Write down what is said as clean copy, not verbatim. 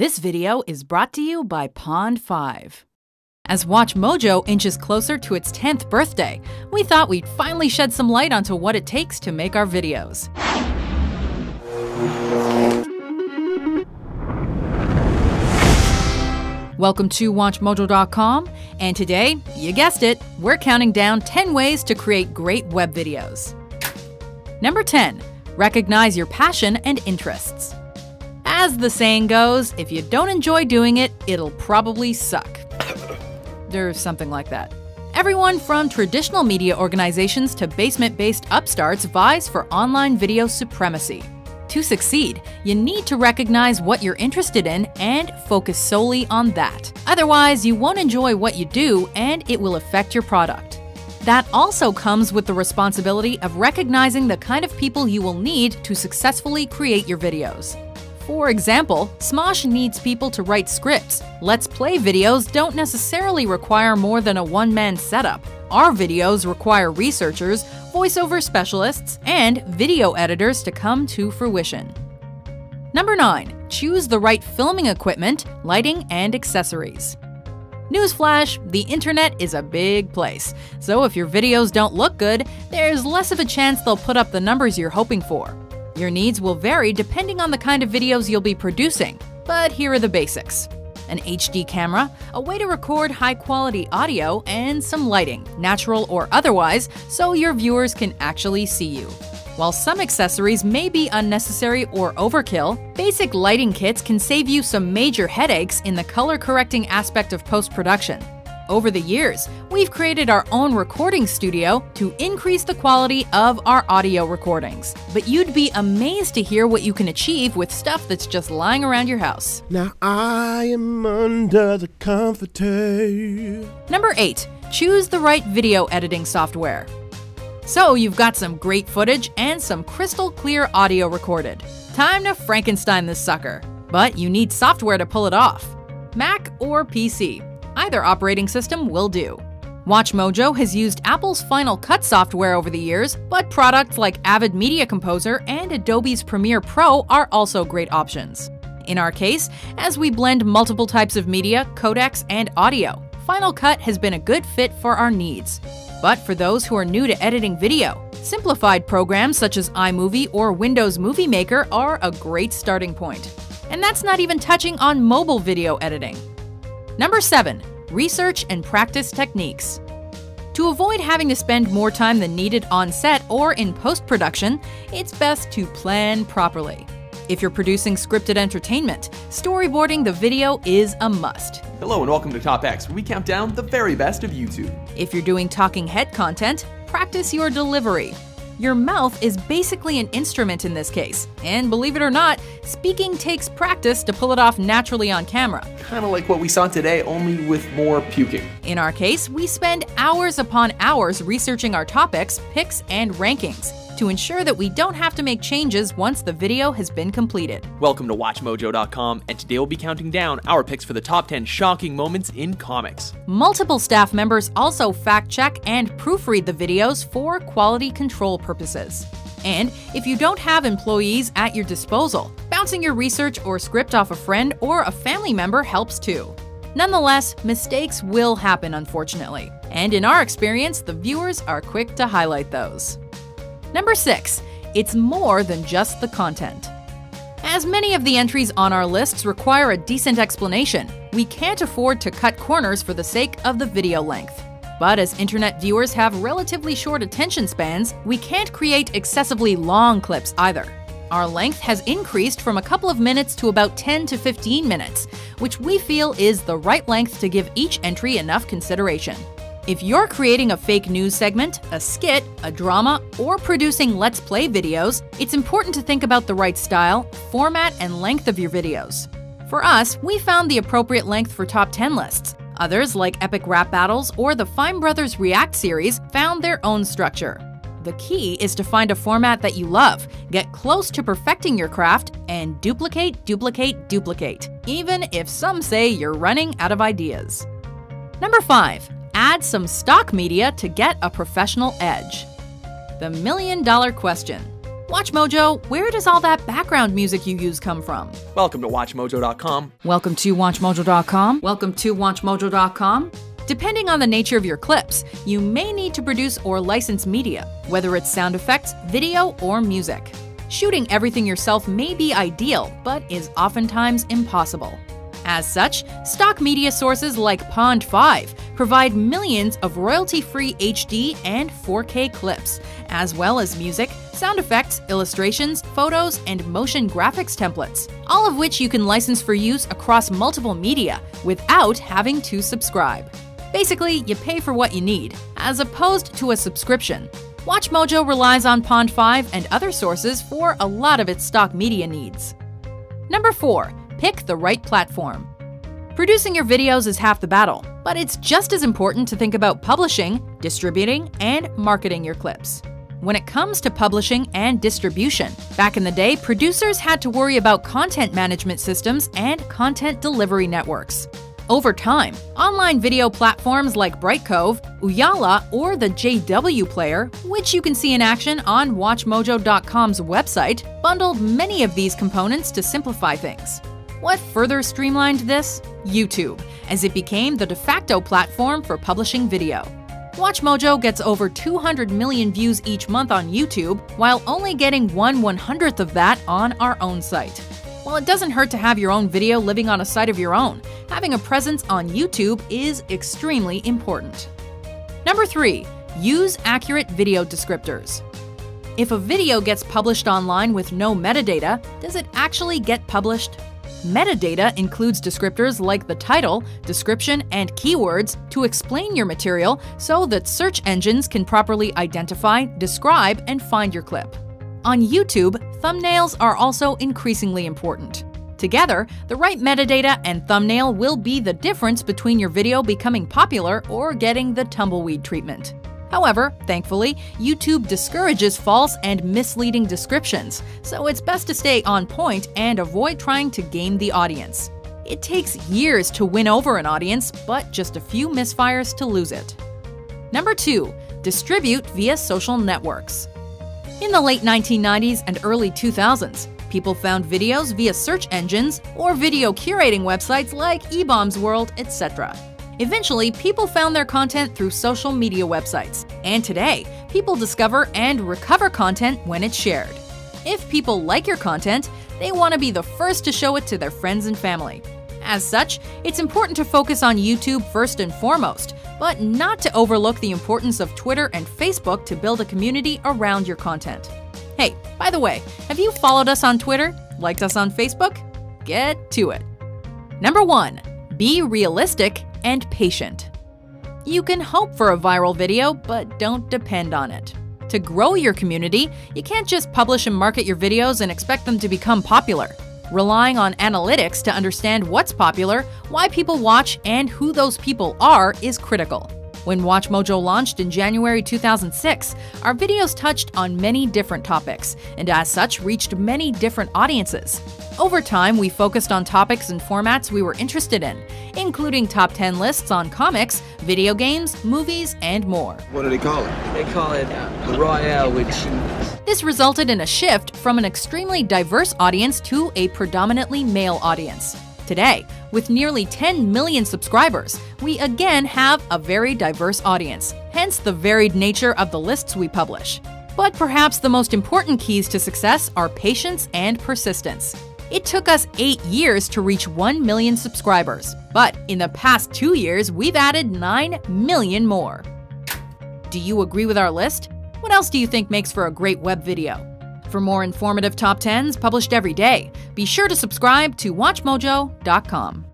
This video is brought to you by Pond5. As WatchMojo inches closer to its 10th birthday, we thought we'd finally shed some light onto what it takes to make our videos. Welcome to WatchMojo.com, and today, you guessed it, we're counting down 10 ways to create great web videos. Number 10. Recognize your passion and interests. As the saying goes, if you don't enjoy doing it, it'll probably suck. Or something like that. Everyone from traditional media organizations to basement-based upstarts vies for online video supremacy. To succeed, you need to recognize what you're interested in and focus solely on that. Otherwise, you won't enjoy what you do and it will affect your product. That also comes with the responsibility of recognizing the kind of people you will need to successfully create your videos. For example, Smosh needs people to write scripts. Let's Play videos don't necessarily require more than a one-man setup. Our videos require researchers, voiceover specialists, and video editors to come to fruition. Number 9. Choose the right filming equipment, lighting, and accessories. Newsflash, the internet is a big place, so if your videos don't look good, there's less of a chance they'll put up the numbers you're hoping for. Your needs will vary depending on the kind of videos you'll be producing, but here are the basics. An HD camera, a way to record high-quality audio, and some lighting, natural or otherwise, so your viewers can actually see you. While some accessories may be unnecessary or overkill, basic lighting kits can save you some major headaches in the color-correcting aspect of post-production. Over the years, we've created our own recording studio to increase the quality of our audio recordings. But you'd be amazed to hear what you can achieve with stuff that's just lying around your house. Now I am under the comforter. Number 8. Choose the right video editing software. So you've got some great footage and some crystal clear audio recorded. Time to Frankenstein this sucker. But you need software to pull it off. Mac or PC. Either operating system will do. WatchMojo has used Apple's Final Cut software over the years, but products like Avid Media Composer and Adobe's Premiere Pro are also great options. In our case, as we blend multiple types of media, codecs, and audio, Final Cut has been a good fit for our needs. But for those who are new to editing video, simplified programs such as iMovie or Windows Movie Maker are a great starting point. And that's not even touching on mobile video editing. Number 7. Research and practice techniques. To avoid having to spend more time than needed on set or in post-production, it's best to plan properly. If you're producing scripted entertainment, storyboarding the video is a must. Hello and welcome to Top X, where we count down the very best of YouTube. If you're doing talking head content, practice your delivery. Your mouth is basically an instrument in this case, and believe it or not, speaking takes practice to pull it off naturally on camera. Kinda like what we saw today, only with more puking. In our case, we spend hours upon hours researching our topics, picks, and rankings to ensure that we don't have to make changes once the video has been completed. Welcome to WatchMojo.com, and today we'll be counting down our picks for the top 10 shocking moments in comics. Multiple staff members also fact-check and proofread the videos for quality control purposes. And if you don't have employees at your disposal, bouncing your research or script off a friend or a family member helps too. Nonetheless, mistakes will happen, unfortunately. And in our experience, the viewers are quick to highlight those. Number 6. It's more than just the content. As many of the entries on our lists require a decent explanation, we can't afford to cut corners for the sake of the video length. But as internet viewers have relatively short attention spans, we can't create excessively long clips either. Our length has increased from a couple of minutes to about 10 to 15 minutes, which we feel is the right length to give each entry enough consideration. If you're creating a fake news segment, a skit, a drama, or producing Let's Play videos, it's important to think about the right style, format, and length of your videos. For us, we found the appropriate length for top 10 lists. Others, like Epic Rap Battles or the Fine Brothers React series, found their own structure. The key is to find a format that you love, get close to perfecting your craft, and duplicate, duplicate, duplicate, even if some say you're running out of ideas. Number 5. Add some stock media to get a professional edge. The million-dollar question. WatchMojo, where does all that background music you use come from? Welcome to WatchMojo.com. Welcome to WatchMojo.com. Welcome to WatchMojo.com. Depending on the nature of your clips, you may need to produce or license media, whether it's sound effects, video, or music. Shooting everything yourself may be ideal, but is oftentimes impossible. As such, stock media sources like Pond5 provide millions of royalty-free HD and 4K clips, as well as music, sound effects, illustrations, photos, and motion graphics templates, all of which you can license for use across multiple media without having to subscribe. Basically, you pay for what you need, as opposed to a subscription. WatchMojo relies on Pond5 and other sources for a lot of its stock media needs. Number 4. Pick the right platform. Producing your videos is half the battle, but it's just as important to think about publishing, distributing, and marketing your clips. When it comes to publishing and distribution, back in the day, producers had to worry about content management systems and content delivery networks. Over time, online video platforms like Brightcove, Ooyala, or the JW Player, which you can see in action on WatchMojo.com's website, bundled many of these components to simplify things. What further streamlined this? YouTube, as it became the de facto platform for publishing video. WatchMojo gets over 200 million views each month on YouTube, while only getting 1/100th of that on our own site. While it doesn't hurt to have your own video living on a site of your own, having a presence on YouTube is extremely important. Number 3. Use accurate video descriptors. If a video gets published online with no metadata, does it actually get published? Metadata includes descriptors like the title, description, and keywords to explain your material so that search engines can properly identify, describe, and find your clip. On YouTube, thumbnails are also increasingly important. Together, the right metadata and thumbnail will be the difference between your video becoming popular or getting the tumbleweed treatment. However, thankfully, YouTube discourages false and misleading descriptions, so it's best to stay on point and avoid trying to game the audience. It takes years to win over an audience, but just a few misfires to lose it. Number 2. Distribute via social networks. In the late 1990s and early 2000s, people found videos via search engines or video curating websites like eBaum's World, etc. Eventually, people found their content through social media websites, and today, people discover and recover content when it's shared. If people like your content, they want to be the first to show it to their friends and family. As such, it's important to focus on YouTube first and foremost, but not to overlook the importance of Twitter and Facebook to build a community around your content. Hey, by the way, have you followed us on Twitter? Liked us on Facebook? Get to it! Number 1. Be realistic and patient. You can hope for a viral video, but don't depend on it. To grow your community, you can't just publish and market your videos and expect them to become popular. Relying on analytics to understand what's popular, why people watch, and who those people are is critical. When WatchMojo launched in January 2006, our videos touched on many different topics, and as such reached many different audiences. Over time, we focused on topics and formats we were interested in, including top 10 lists on comics, video games, movies, and more. What do they call it? They call it the Royale with cheese. This resulted in a shift from an extremely diverse audience to a predominantly male audience. Today, with nearly 10 million subscribers, we again have a very diverse audience, hence the varied nature of the lists we publish. But perhaps the most important keys to success are patience and persistence. It took us 8 years to reach 1 million subscribers, but in the past 2 years, we've added 9 million more. Do you agree with our list? What else do you think makes for a great web video? For more informative top 10s published every day, be sure to subscribe to WatchMojo.com.